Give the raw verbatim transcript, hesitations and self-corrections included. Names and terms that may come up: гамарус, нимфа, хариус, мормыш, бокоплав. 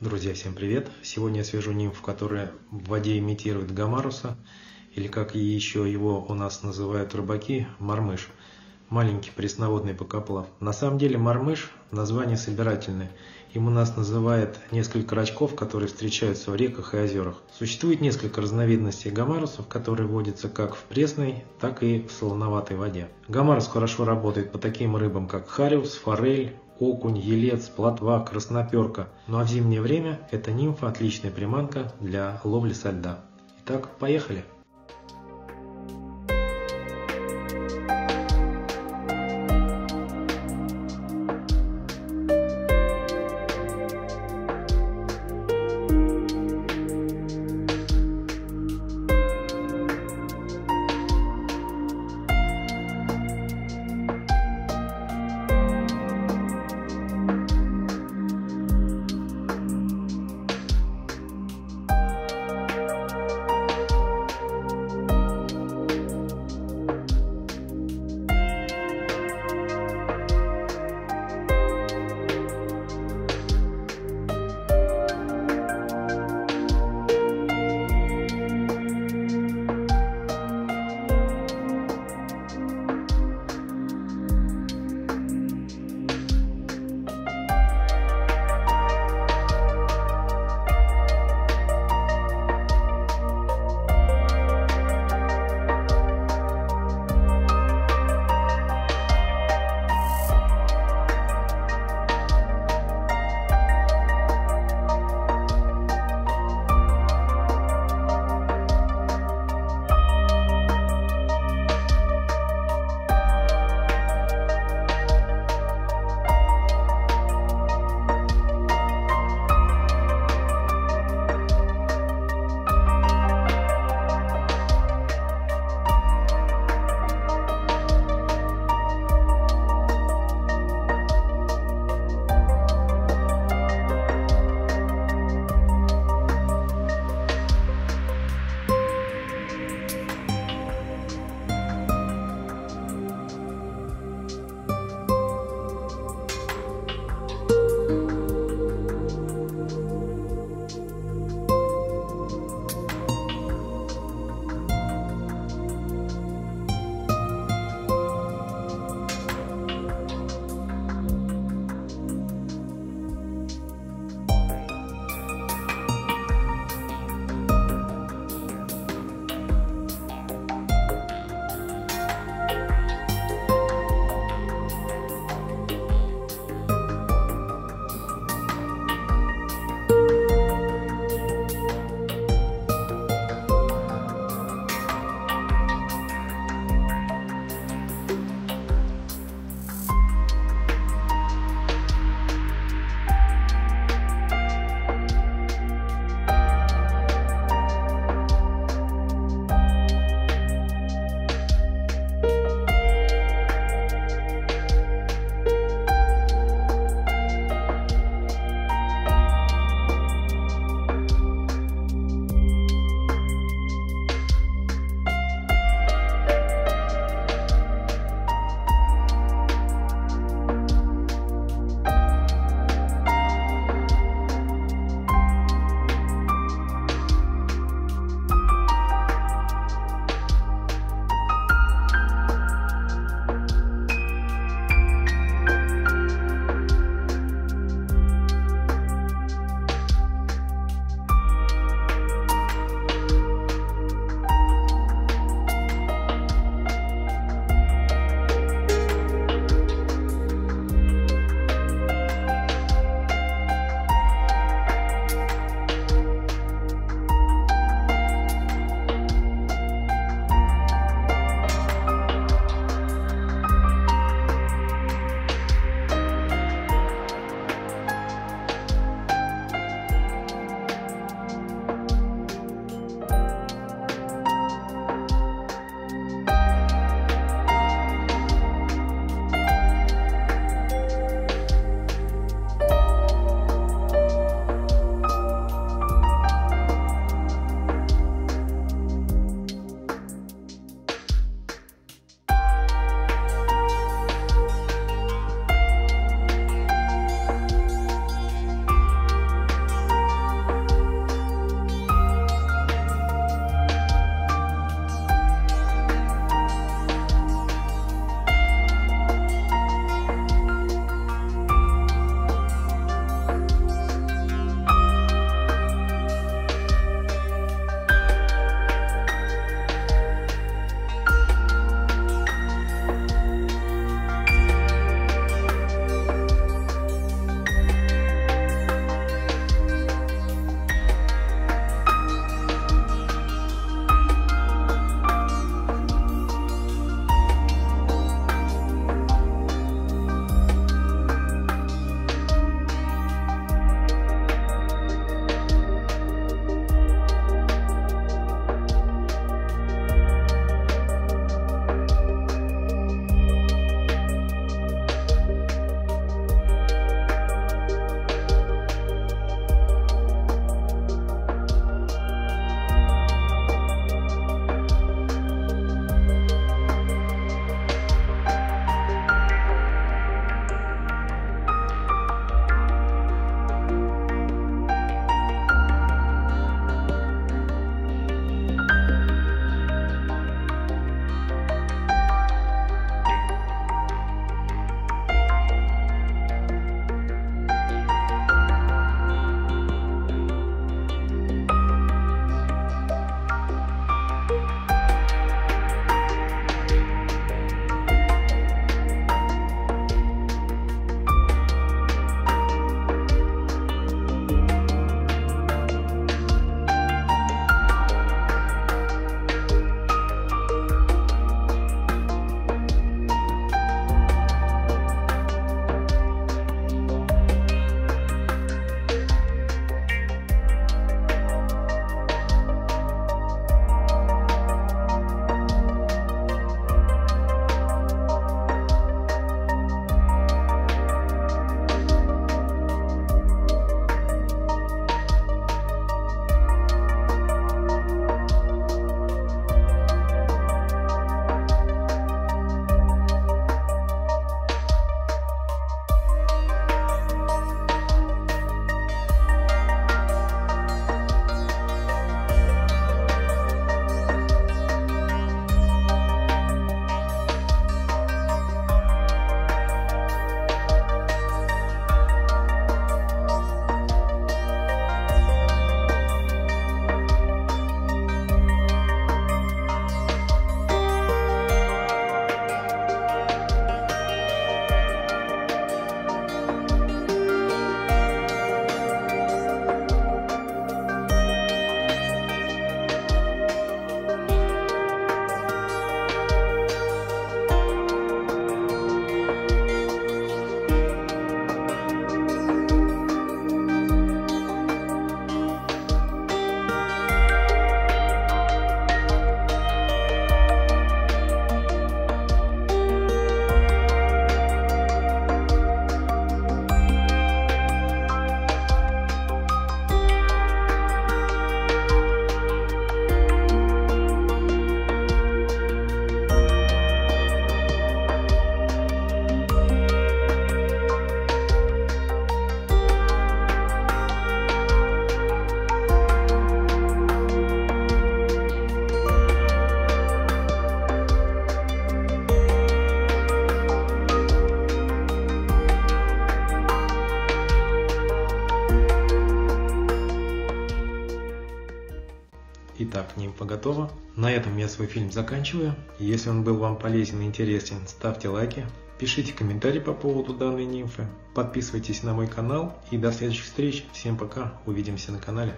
Друзья, всем привет! Сегодня я свяжу нимфу, которая в воде имитирует гамаруса, или как еще его у нас называют рыбаки, мормыш. Маленький пресноводный бокоплав. На самом деле мормыш название собирательное. Им у нас называют несколько рачков, которые встречаются в реках и озерах. Существует несколько разновидностей гамарусов, которые водятся как в пресной, так и в солоноватой воде. Гамарус хорошо работает по таким рыбам, как хариус, форель, окунь, елец, плотва, красноперка. Ну а в зимнее время эта нимфа отличная приманка для ловли со льда. Итак, поехали! Итак, нимфа готова. На этом я свой фильм заканчиваю. Если он был вам полезен и интересен, ставьте лайки, пишите комментарии по поводу данной нимфы, подписывайтесь на мой канал и до следующих встреч. Всем пока, увидимся на канале.